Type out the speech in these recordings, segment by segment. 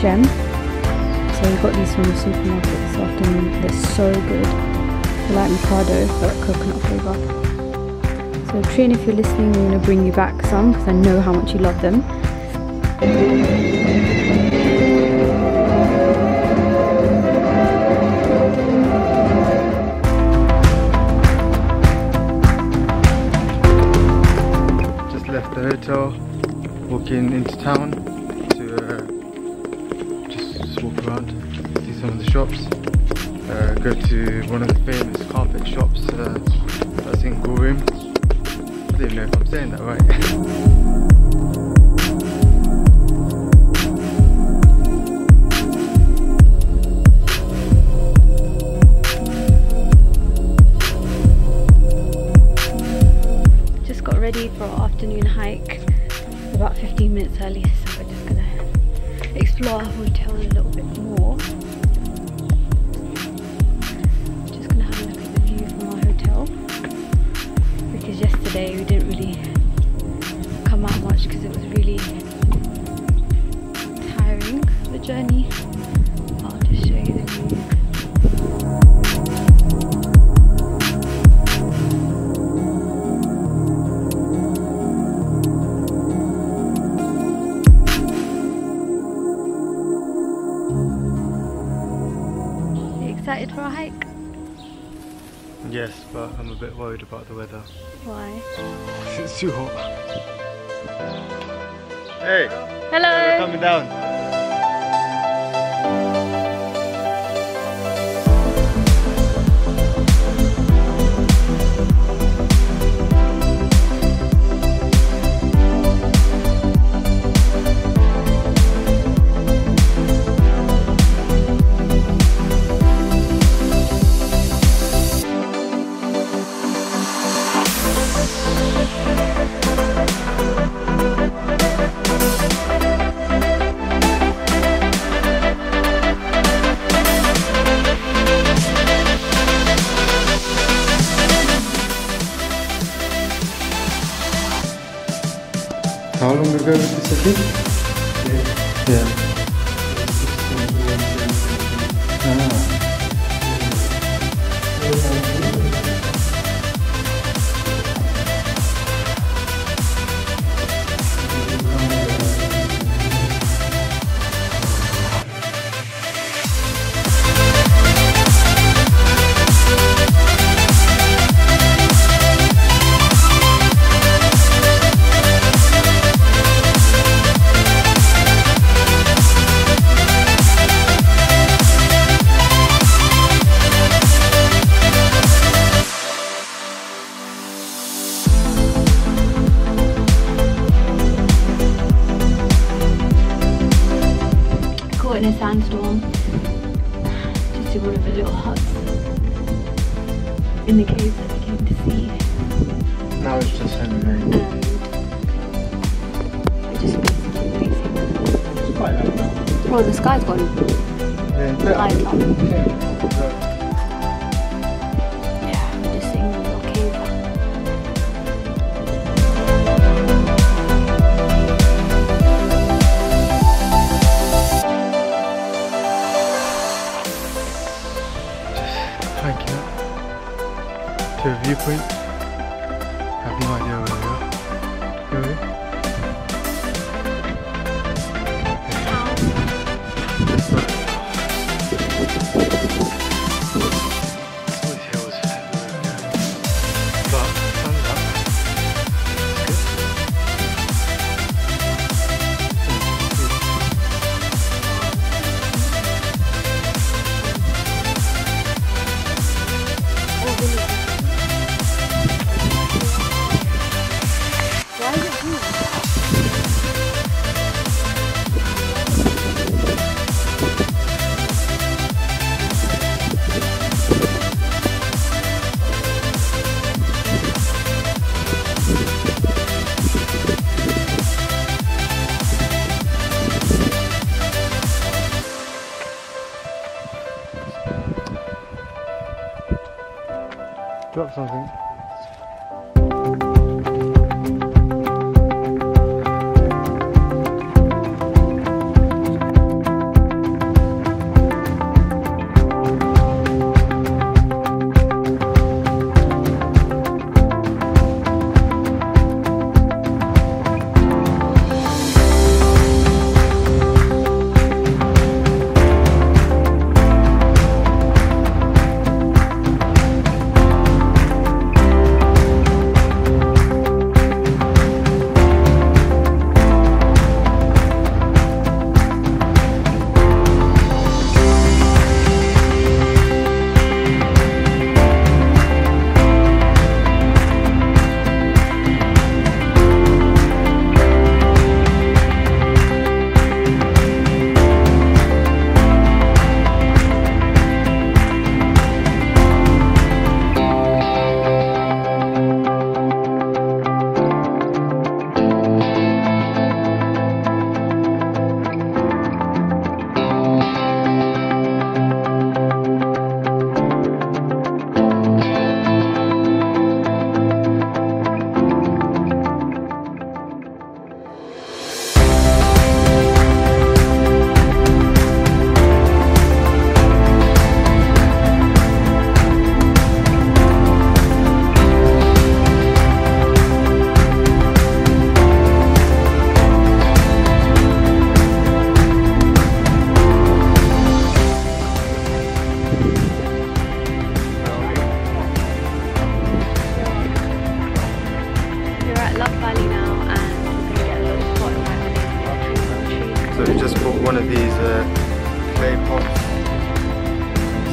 gem. So we got these from the supermarket this afternoon. They're so good. They're like Mikado, but coconut flavour. So Trin, if you're listening, we're going to bring you back some because I know how much you love them. Hotel, walking into town to just walk around, see some of the shops, go to one of the famous carpet shops that's in Goreme. I don't even know if I'm saying that right. For our afternoon hike, about 15 minutes early, so we're just gonna explore our hotel a little bit more. Just gonna have a look at the view from our hotel, because yesterday we didn't really come out much because it was really tiring, the journey. I'll just show you the view. Excited for a hike? Yes, but I'm a bit worried about the weather. Why? It's too hot. Hey! Hello! We're coming down. How long ago was this, I think? Yeah. In a sandstorm, just to one of the little huts in the caves that we came to see. Now it's just Henry. It's just basically amazing. It's quite loud now. Oh, the sky's gone. Yeah, the light's up. Yeah, we're just sitting in the little cave. To a viewpoint. I have no idea where we are. Where are we? It's always hills everywhere. But sun's up. It's good. Oh, really? Drop something. clay pot. I'm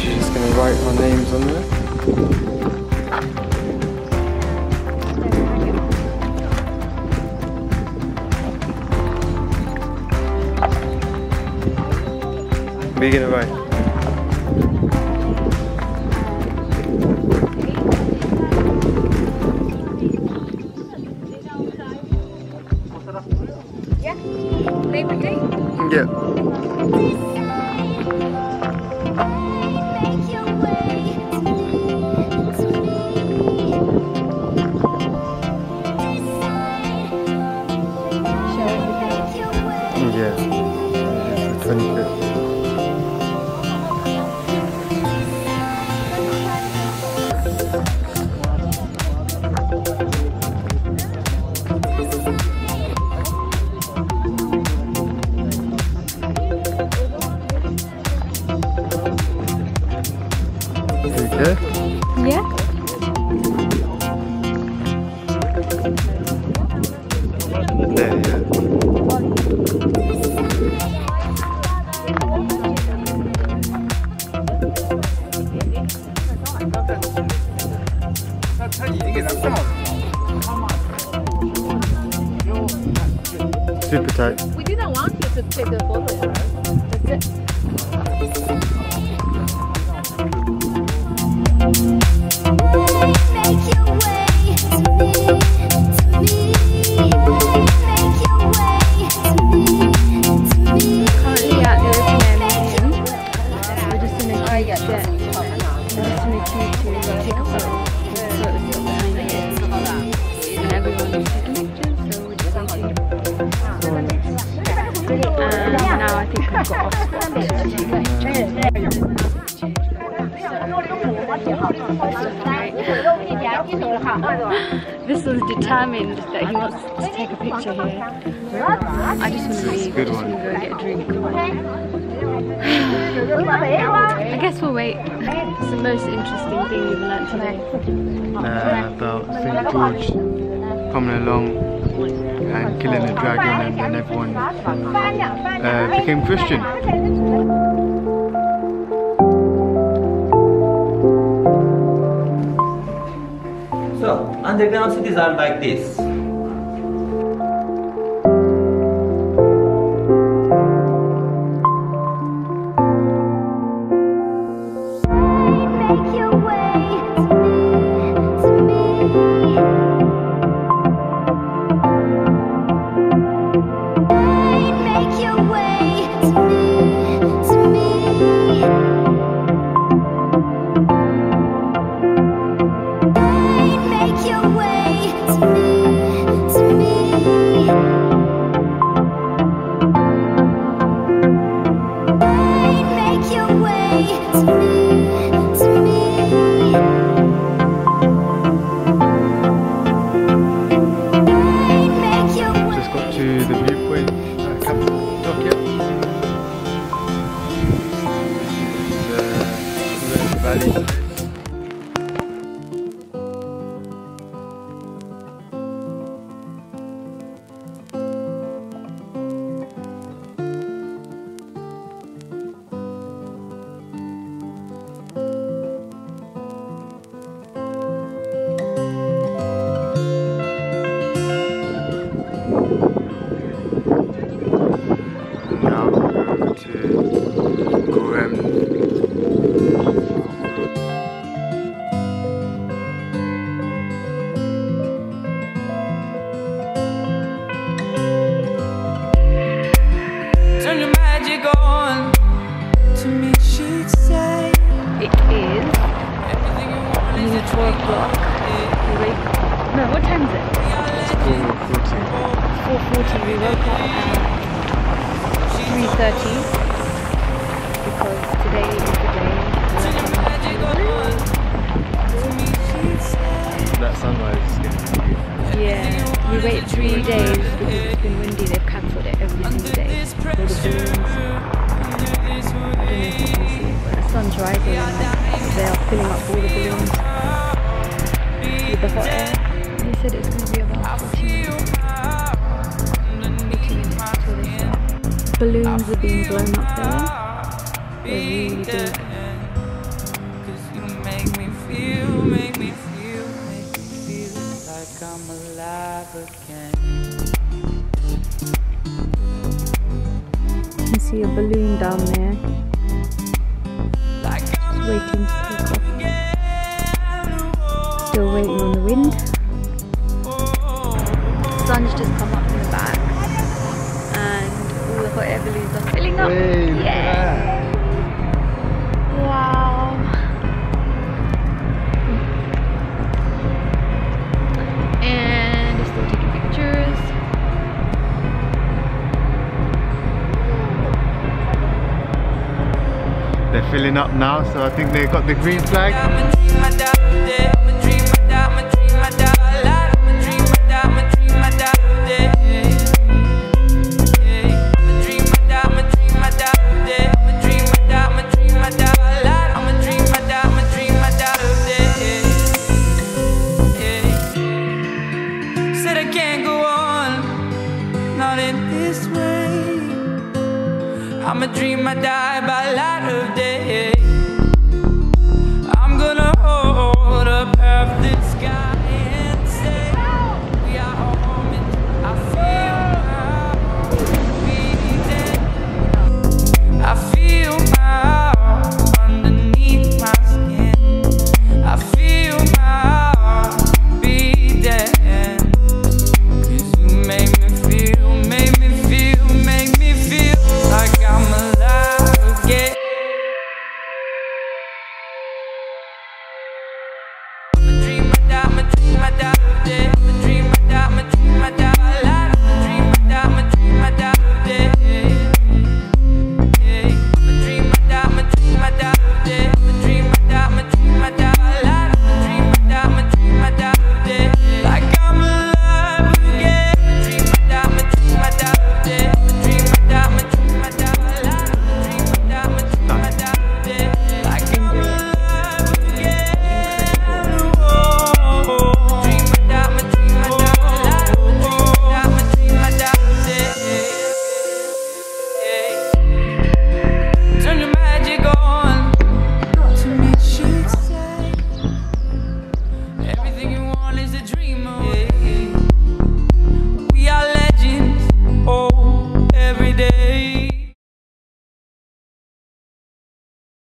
just gonna write my names on there. We're gonna write. Yeah. Name and date. Yeah. Yeah. 25th. Good? Yeah. There, yeah. Super tight. We didn't want you to take the photo for us. That's it. This was determined that he wants to take a picture here. I just want to leave. I just want to go get a drink. I guess we'll wait. What's the most interesting thing you've learnt today? About St George coming along and killing a dragon, and then everyone became Christian. Underground cities are like this. Now we're going to Goreme. We waited 3 days because it's been windy. They've cancelled it every single day. I don't know if you can see it, but the sun's rising and they are filling up all the balloons with the hot air. They said it's going to be about 40 minutes till they start. balloons are being blown up there. They're really good. Cause you make me feel like I'm alive again. You can see a balloon down there. Just waiting to take off. Still waiting on the wind. The sun's just come up in the back. Hot air balloons are filling up. Yeah. Wow. And they're still taking pictures. They're filling up now, so I think they got the green flag. I'ma dream I die by light of day.